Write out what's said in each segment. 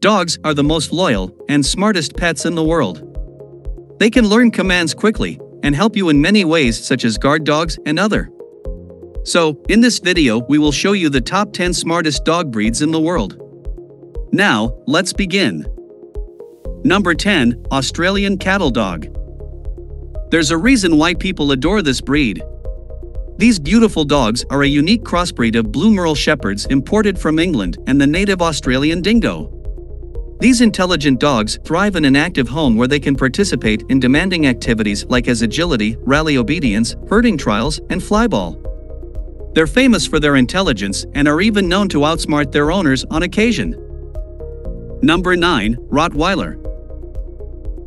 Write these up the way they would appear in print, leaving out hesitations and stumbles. Dogs are the most loyal and smartest pets in the world. They can learn commands quickly and help you in many ways, such as guard dogs and other. So, in this video we will show you the top 10 smartest dog breeds in the world. Now, let's begin. Number 10, Australian Cattle Dog. There's a reason why people adore this breed. These beautiful dogs are a unique crossbreed of Blue Merle Shepherds imported from England and the native Australian dingo. These intelligent dogs thrive in an active home where they can participate in demanding activities like as agility, rally obedience, herding trials, and flyball. They're famous for their intelligence and are even known to outsmart their owners on occasion. Number 9, Rottweiler.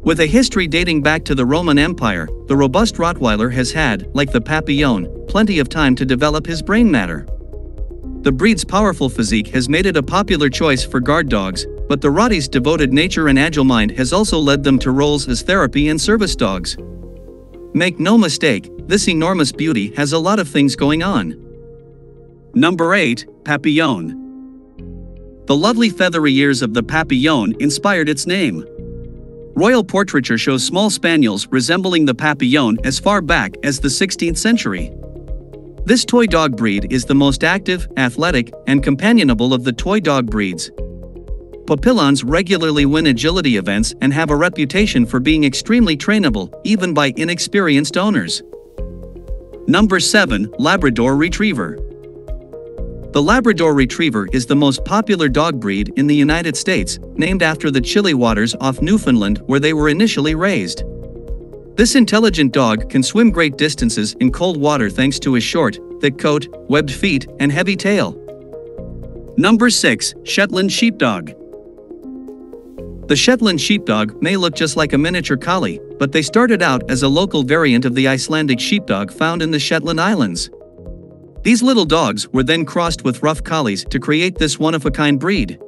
With a history dating back to the Roman Empire, the robust Rottweiler has had, like the Papillon, plenty of time to develop his brain matter. The breed's powerful physique has made it a popular choice for guard dogs, but the Rotties' devoted nature and agile mind has also led them to roles as therapy and service dogs. Make no mistake, this enormous beauty has a lot of things going on. Number 8, Papillon. The lovely feathery ears of the Papillon inspired its name. Royal portraiture shows small spaniels resembling the Papillon as far back as the 16th century. This toy dog breed is the most active, athletic, and companionable of the toy dog breeds. Papillons regularly win agility events and have a reputation for being extremely trainable, even by inexperienced owners. Number 7, Labrador Retriever. The Labrador Retriever is the most popular dog breed in the United States, named after the chilly waters off Newfoundland where they were initially raised. This intelligent dog can swim great distances in cold water thanks to his short, thick coat, webbed feet, and heavy tail. Number 6, Shetland Sheepdog. The Shetland Sheepdog may look just like a miniature collie, but they started out as a local variant of the Icelandic sheepdog found in the Shetland Islands. These little dogs were then crossed with rough collies to create this one-of-a-kind breed.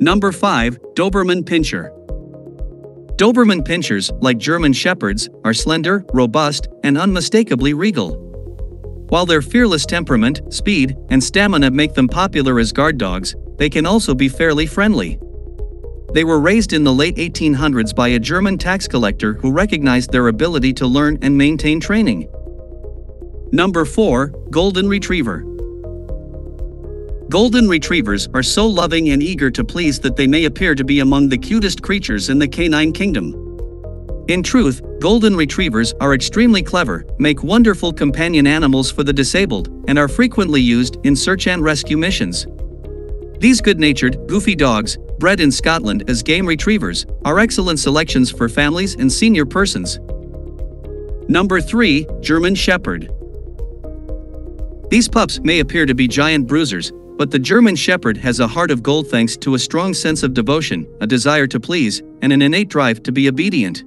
Number 5, Doberman Pinscher. Doberman Pinschers, like German Shepherds, are slender, robust, and unmistakably regal. While their fearless temperament, speed, and stamina make them popular as guard dogs, they can also be fairly friendly. They were raised in the late 1800s by a German tax collector who recognized their ability to learn and maintain training. Number 4, Golden Retriever. Golden Retrievers are so loving and eager to please that they may appear to be among the cutest creatures in the canine kingdom. In truth, Golden Retrievers are extremely clever, make wonderful companion animals for the disabled, and are frequently used in search and rescue missions. These good-natured, goofy dogs, bred in Scotland as game retrievers, are excellent selections for families and senior persons. Number 3, German Shepherd. These pups may appear to be giant bruisers, but the German Shepherd has a heart of gold thanks to a strong sense of devotion, a desire to please, and an innate drive to be obedient.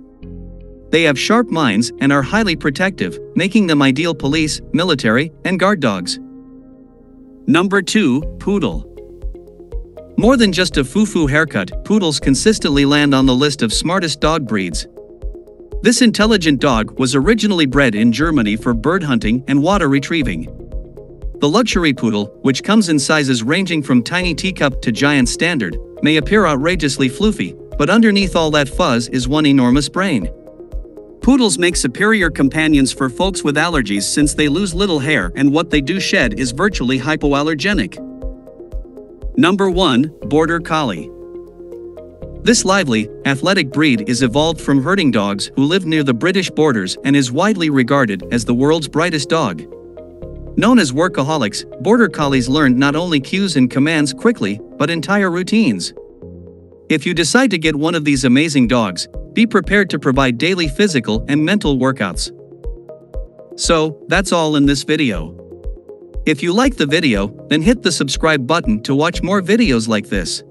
They have sharp minds and are highly protective, making them ideal police, military, and guard dogs. Number 2, Poodle. More than just a foo-foo haircut, poodles consistently land on the list of smartest dog breeds. This intelligent dog was originally bred in Germany for bird hunting and water retrieving. The luxury poodle, which comes in sizes ranging from tiny teacup to giant standard, may appear outrageously floofy, but underneath all that fuzz is one enormous brain. Poodles make superior companions for folks with allergies since they lose little hair and what they do shed is virtually hypoallergenic. Number 1, Border Collie. This lively, athletic breed is evolved from herding dogs who lived near the British borders and is widely regarded as the world's brightest dog. Known as workaholics, Border Collies learn not only cues and commands quickly, but entire routines. If you decide to get one of these amazing dogs, be prepared to provide daily physical and mental workouts. So, that's all in this video. If you like the video, then hit the subscribe button to watch more videos like this.